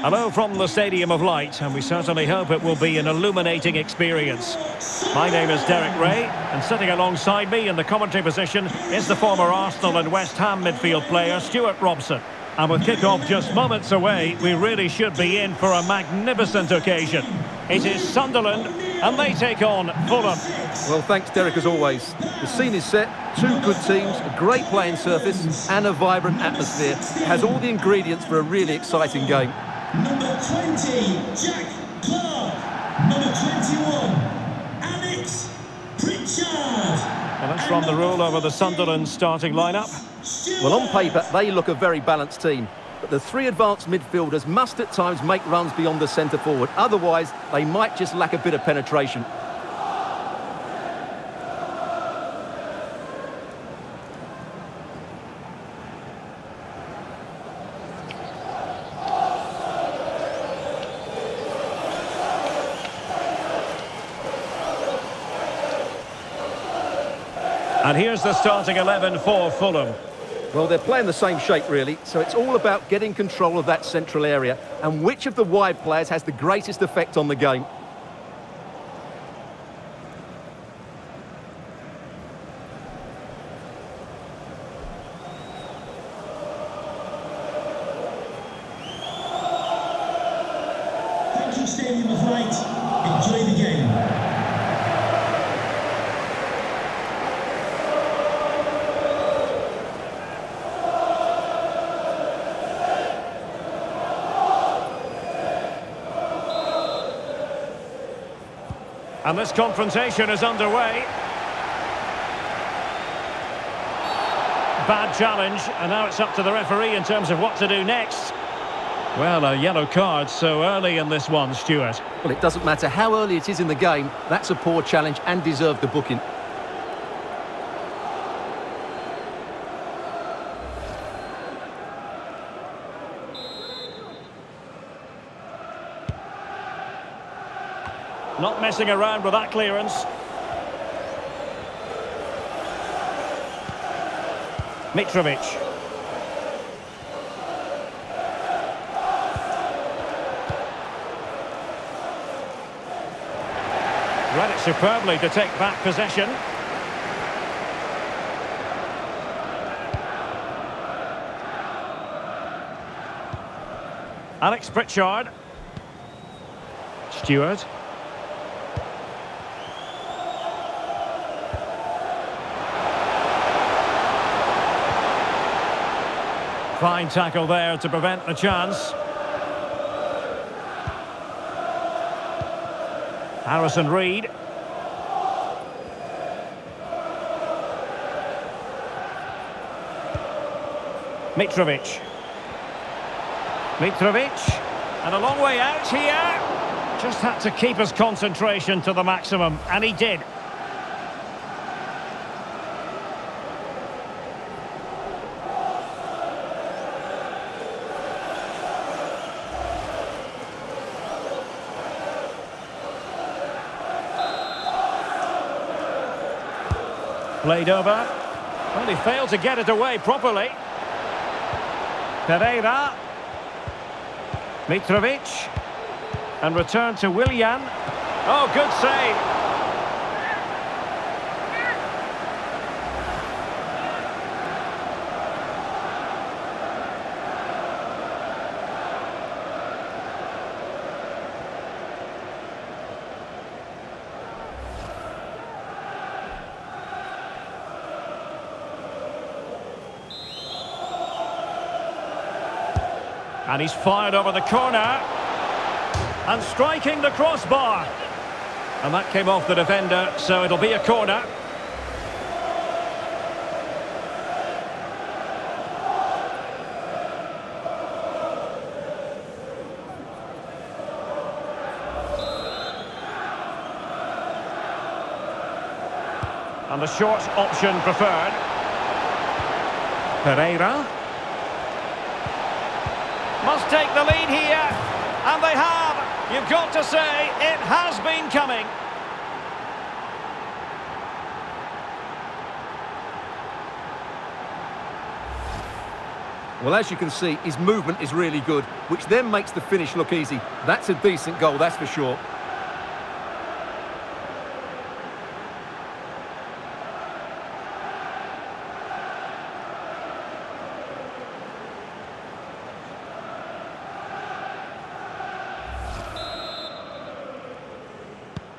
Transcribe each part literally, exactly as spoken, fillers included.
Hello from the Stadium of Light, and we certainly hope it will be an illuminating experience. My name is Derek Ray, and sitting alongside me in the commentary position is the former Arsenal and West Ham midfield player Stuart Robson. And with kick-off just moments away, we really should be in for a magnificent occasion. It is Sunderland, and they take on Fulham. Well, thanks, Derek, as always. The scene is set, two good teams, a great playing surface, and a vibrant atmosphere. It has all the ingredients for a really exciting game. Number twenty, Jack Clarke. Number twenty-one, Alex Pritchard. Well, let's run the rule over the Sunderland starting lineup. Well, on paper, they look a very balanced team. But the three advanced midfielders must at times make runs beyond the centre forward. Otherwise, they might just lack a bit of penetration. And here's the starting eleven for Fulham. Well, they're playing the same shape, really, so it's all about getting control of that central area and which of the wide players has the greatest effect on the game. Thank you, Stadium of Light. Enjoy the game. And this confrontation is underway. Bad challenge, and now it's up to the referee in terms of what to do next. Well, a yellow card so early in this one, Stuart. Well, it doesn't matter how early it is in the game, that's a poor challenge and deserved the booking. Not messing around with that clearance. Mitrovic. Read it superbly to take back possession. Alex Pritchard. Stewart. Fine tackle there to prevent the chance. Harrison Reed. Mitrovic. Mitrovic. And a long way out here. Just had to keep his concentration to the maximum, and he did. Played over. Well, he failed to get it away properly. Pereira. Mitrovic. And return to Willian. Oh, good save. And he's fired over the corner. And striking the crossbar. And that came off the defender, so it'll be a corner. And the short option preferred. Pereira. Must take the lead here, and they have. You've got to say, it has been coming. Well, as you can see, his movement is really good, which then makes the finish look easy. That's a decent goal, that's for sure.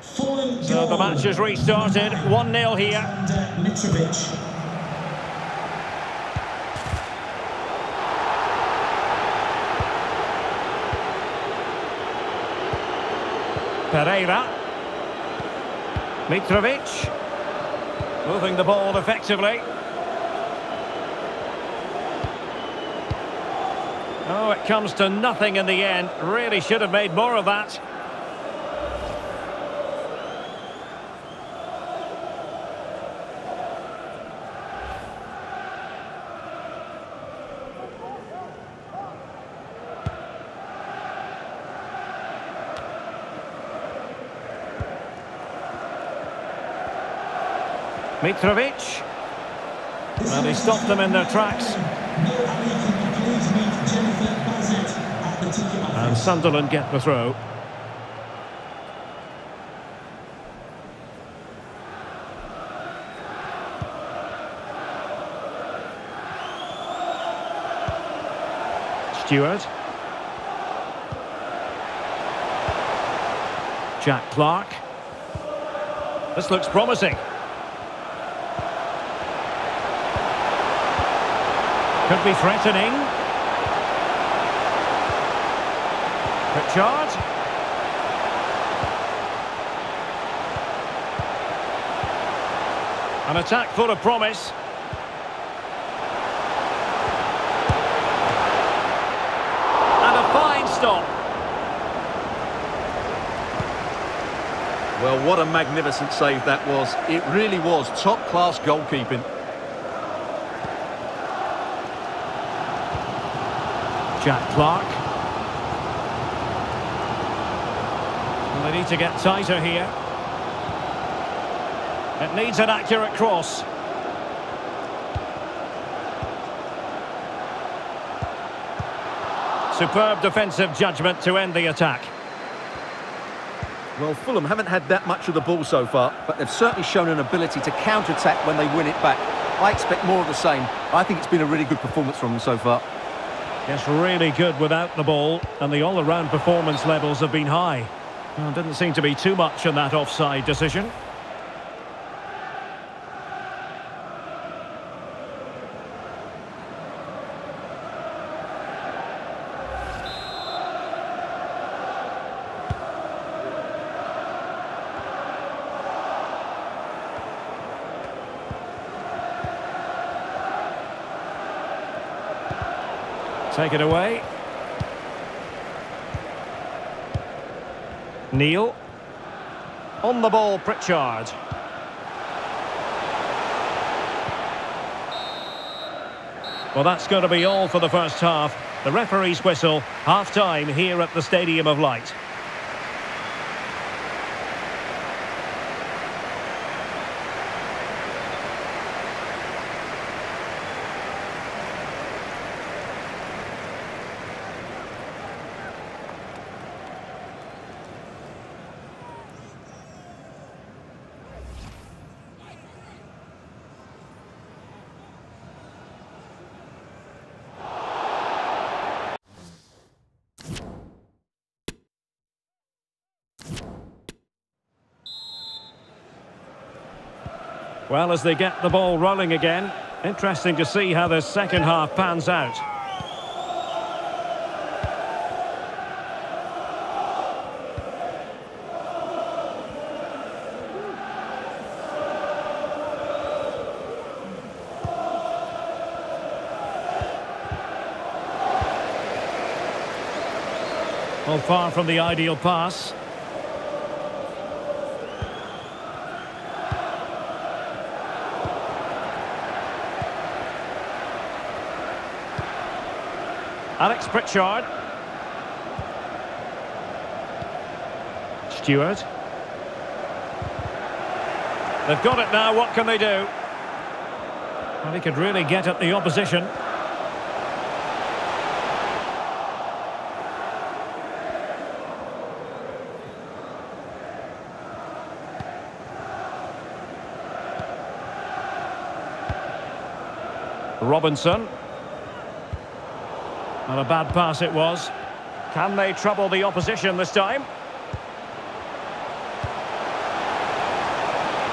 So the match has restarted, one nil here. And, uh, Mitrovic. Pereira, Mitrovic, moving the ball effectively. Oh, it comes to nothing in the end. Really should have made more of that. Mitrovic, and he stopped them in their tracks. And Sunderland get the throw. Stewart. Jack Clarke. This looks promising. Could be threatening. Pritchard. An attack full of promise. And a fine stop. Well, what a magnificent save that was. It really was top-class goalkeeping. Jack Clarke. Well, they need to get tighter here. It needs an accurate cross. Superb defensive judgment to end the attack. Well, Fulham haven't had that much of the ball so far, but they've certainly shown an ability to counter-attack when they win it back. I expect more of the same. I think it's been a really good performance from them so far. Yes, really good without the ball, and the all-around performance levels have been high. Well, didn't seem to be too much in that offside decision. Take it away. Neil. On the ball, Pritchard. Well, that's going to be all for the first half. The referee's whistle, half-time here at the Stadium of Light. Well, as they get the ball rolling again, interesting to see how the second half pans out. Well, far from the ideal pass. Alex Pritchard. Stewart. They've got it now, what can they do? Well, he could really get at the opposition. Robinson. And a bad pass it was. Can they trouble the opposition this time?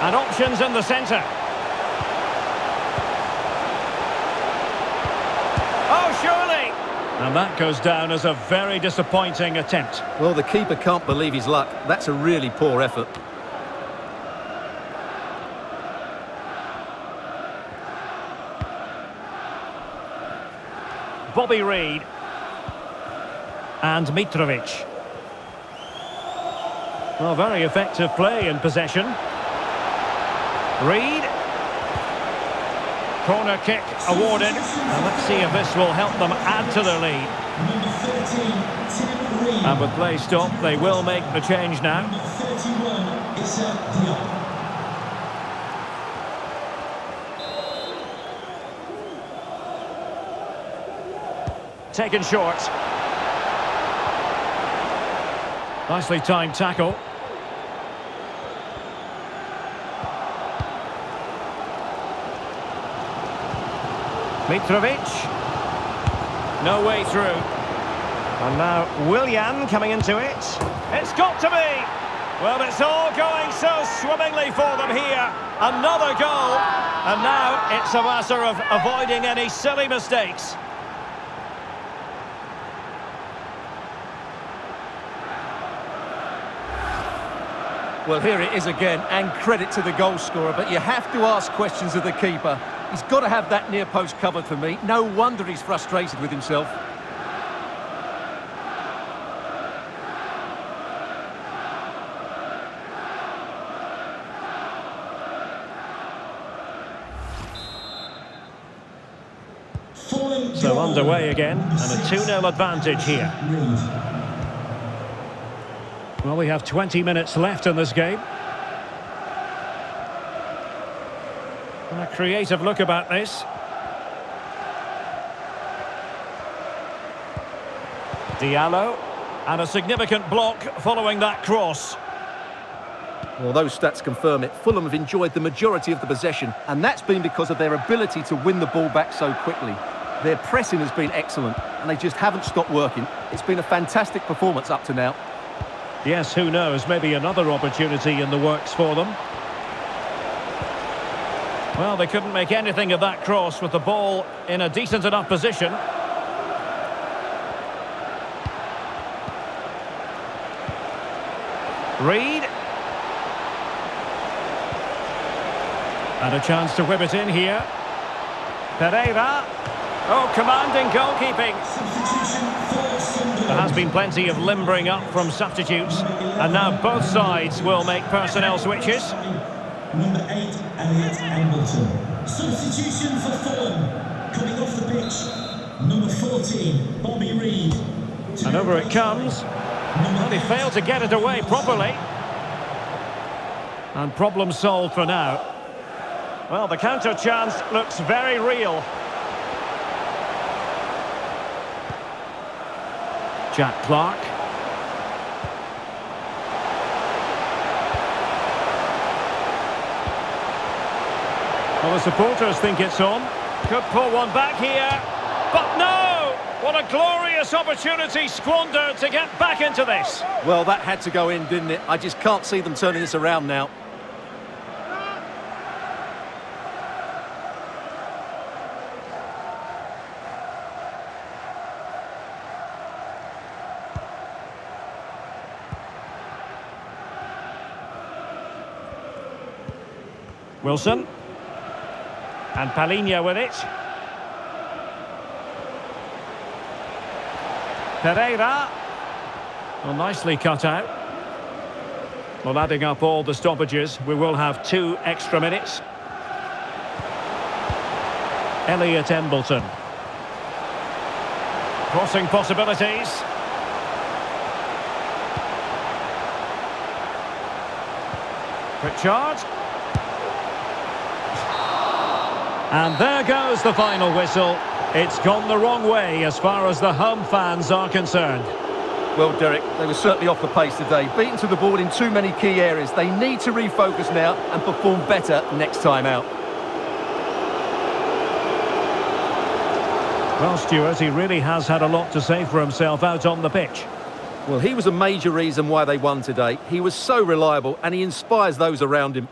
And options in the centre. Oh, surely! And that goes down as a very disappointing attempt. Well, the keeper can't believe his luck. That's a really poor effort. Bobby Reid. And Mitrovic. Well, very effective play in possession. Reed. Corner kick awarded. And let's see if this will help them add to their lead. And with play stopped, they will make the change now. Taken short. Nicely timed tackle. Mitrovic. No way through. And now Willian coming into it. It's got to be. Well, it's all going so swimmingly for them here. Another goal. And now it's a matter of avoiding any silly mistakes. Well, here it is again, and credit to the goal scorer, but you have to ask questions of the keeper. He's got to have that near post covered for me. No wonder he's frustrated with himself. So underway again, and a two nil advantage here. Well, we have twenty minutes left in this game. A creative look about this. Diallo, and a significant block following that cross. Well, those stats confirm it. Fulham have enjoyed the majority of the possession, and that's been because of their ability to win the ball back so quickly. Their pressing has been excellent, and they just haven't stopped working. It's been a fantastic performance up to now. Yes, who knows, maybe another opportunity in the works for them. Well, they couldn't make anything of that cross with the ball in a decent enough position. Reed. And a chance to whip it in here. Pereira. Oh, commanding goalkeeping. There has been plenty of limbering up from substitutes, and now both sides will make personnel switches. Number eight, Elliot Embleton. Substitution for Fulham. Coming off the pitch, number fourteen, Bobby Reid. And over it comes. And he failed to get it away properly. And problem solved for now. Well, the counter chance looks very real. Jack Clarke. Well, the supporters think it's on. Could pull one back here. But no! What a glorious opportunity squandered to get back into this. Well, that had to go in, didn't it? I just can't see them turning this around now. Wilson. And Palinha with it. Pereira. Well, nicely cut out. Well, adding up all the stoppages, we will have two extra minutes. Elliot Embleton. Crossing possibilities. Pritchard. And there goes the final whistle. It's gone the wrong way as far as the home fans are concerned. Well, Derek, they were certainly off the pace today. Beaten to the ball in too many key areas. They need to refocus now and perform better next time out. Well, Stuart, he really has had a lot to say for himself out on the pitch. Well, he was a major reason why they won today. He was so reliable and he inspires those around him.